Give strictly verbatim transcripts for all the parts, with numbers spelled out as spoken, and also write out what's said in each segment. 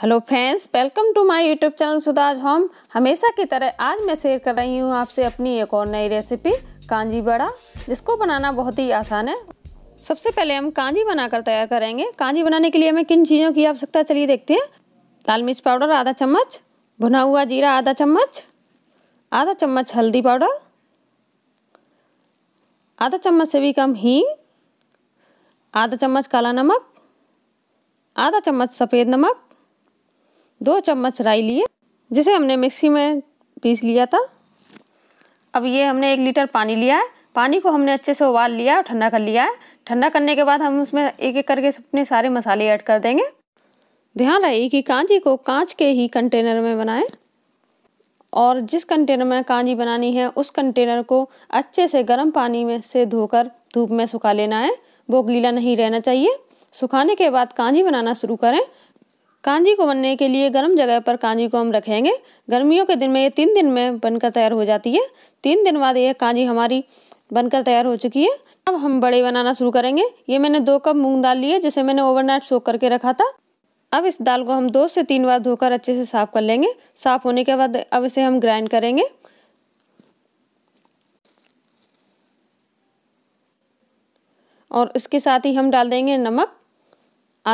Hello friends, welcome to my YouTube channel Sudha's home. हमेशा की तरह आज मैं शेयर कर रही हूँ आपसे अपनी एक और नई रेसिपी कांजी वड़ा, जिसको बनाना बहुत ही आसान है। सबसे पहले हम कांजी बनाकर तैयार करेंगे। कांजी बनाने के लिए हमें किन चीज़ों की आवश्यकता, चलिए देखते हैं। लाल मिर्च पाउडर आधा चम्मच, भुना हुआ जीरा आधा चम्मच, आधा चम्मच हल्दी पाउडर, आधा चम्मच से भी कम हींग, आधा चम्मच काला नमक, आधा चम्मच सफ़ेद नमक, दो चम्मच राई लिए जिसे हमने मिक्सी में पीस लिया था। अब ये हमने एक लीटर पानी लिया है। पानी को हमने अच्छे से उबाल लिया है और ठंडा कर लिया है। ठंडा करने के बाद हम उसमें एक एक करके अपने सारे मसाले ऐड कर देंगे। ध्यान रहे कि कांजी को कांच के ही कंटेनर में बनाएं और जिस कंटेनर में कांजी बनानी है उस कंटेनर को अच्छे से गर्म पानी में से धोकर धूप में सुखा लेना है। वो गीला नहीं रहना चाहिए। सुखाने के बाद कांजी बनाना शुरू करें। कांजी को बनने के लिए गर्म जगह पर कांजी को हम रखेंगे। गर्मियों के दिन में ये तीन दिन में बनकर तैयार हो जाती है। तीन दिन बाद ये कांजी हमारी बनकर तैयार हो चुकी है। अब हम बड़े बनाना शुरू करेंगे। ये मैंने दो कप मूंग दाल ली है जिसे मैंने ओवरनाइट सोक करके रखा था। अब इस दाल को हम दो से तीन बार धोकर अच्छे से साफ कर लेंगे। साफ होने के बाद अब इसे हम ग्राइंड करेंगे। और इसके साथ ही हम डाल देंगे नमक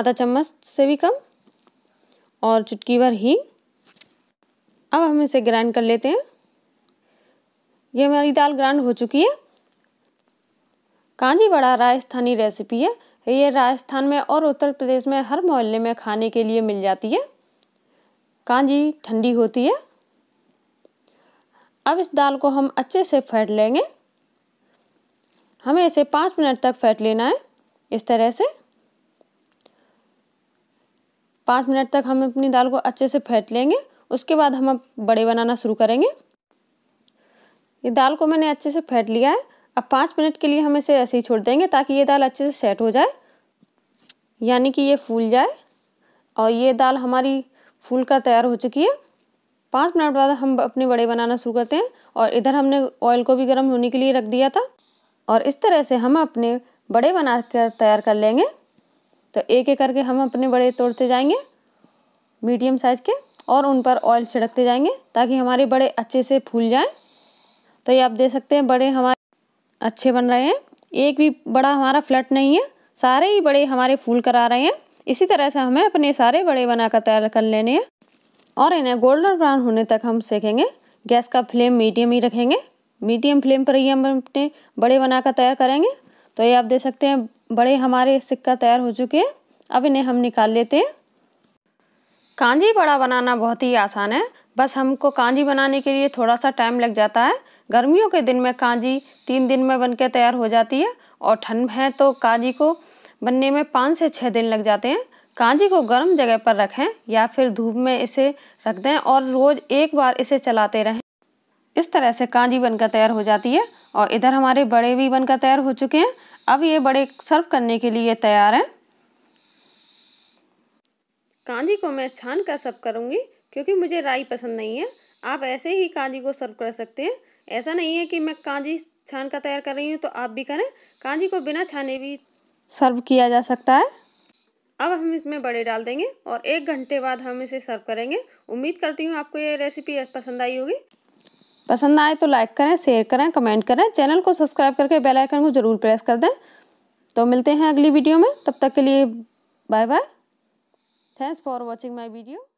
आधा चम्मच से भी कम और चुटकी भर हींग। अब हम इसे ग्राइंड कर लेते हैं। ये हमारी दाल ग्राइंड हो चुकी है। कांजी वड़ा राजस्थानी रेसिपी है। ये राजस्थान में और उत्तर प्रदेश में हर मोहल्ले में खाने के लिए मिल जाती है। कांजी ठंडी होती है। अब इस दाल को हम अच्छे से फेंट लेंगे। हमें इसे पाँच मिनट तक फेंट लेना है। इस तरह से पाँच मिनट तक हम अपनी दाल को अच्छे से फेंट लेंगे। उसके बाद हम अब बड़े बनाना शुरू करेंगे। ये दाल को मैंने अच्छे से फेंट लिया है। अब पाँच मिनट के लिए हम इसे ऐसे ही छोड़ देंगे ताकि ये दाल अच्छे से सेट हो जाए, यानी कि ये फूल जाए। और ये दाल हमारी फूल कर तैयार हो चुकी है। पाँच मिनट बाद हम अपने बड़े बनाना शुरू करते हैं। और इधर हमने ऑयल को भी गर्म होने के लिए रख दिया था। और इस तरह से हम अपने बड़े बना कर तैयार कर लेंगे। तो एक एक करके हम अपने बड़े तोड़ते जाएंगे, मीडियम साइज के, और उन पर ऑयल छिड़कते जाएंगे ताकि हमारे बड़े अच्छे से फूल जाएं। तो ये आप देख सकते हैं बड़े हमारे अच्छे बन रहे हैं। एक भी बड़ा हमारा फ्लैट नहीं है, सारे ही बड़े हमारे फूल कर आ रहे हैं। इसी तरह से हमें अपने सारे बड़े बनाकर तैयार कर लेने हैं और इन्हें गोल्डन ब्राउन होने तक हम सेकेंगे। गैस का फ्लेम मीडियम ही रखेंगे। मीडियम फ्लेम पर ही हम अपने बड़े बनाकर तैयार करेंगे। तो ये आप देख सकते हैं बड़े हमारे सिक्का तैयार हो चुके हैं। अब इन्हें हम निकाल लेते हैं। कांजी वड़ा बनाना बहुत ही आसान है। बस हमको कांजी बनाने के लिए थोड़ा सा टाइम लग जाता है। गर्मियों के दिन में कांजी तीन दिन में बनकर तैयार हो जाती है और ठंड है तो कांजी को बनने में पाँच से छः दिन लग जाते हैं। कांजी को गर्म जगह पर रखें या फिर धूप में इसे रख दें और रोज़ एक बार इसे चलाते रहें। इस तरह से कांजी बनकर तैयार हो जाती है। और इधर हमारे बड़े भी बनकर तैयार हो चुके हैं। अब ये बड़े सर्व करने के लिए तैयार हैं। कांजी को मैं छान कर सर्व करूँगी क्योंकि मुझे राई पसंद नहीं है। आप ऐसे ही कांजी को सर्व कर सकते हैं। ऐसा नहीं है कि मैं कांजी छान कर तैयार कर रही हूँ तो आप भी करें। कांजी को बिना छाने भी सर्व किया जा सकता है। अब हम इसमें बड़े डाल देंगे और एक घंटे बाद हम इसे सर्व करेंगे। उम्मीद करती हूँ आपको ये रेसिपी पसंद आई होगी। पसंद आए तो लाइक करें, शेयर करें, कमेंट करें। चैनल को सब्सक्राइब करके बेल आइकन को ज़रूर प्रेस कर दें। तो मिलते हैं अगली वीडियो में। तब तक के लिए bye bye. Thanks for watching my video.